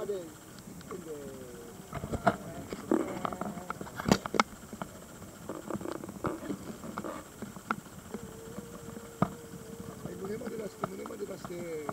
model in the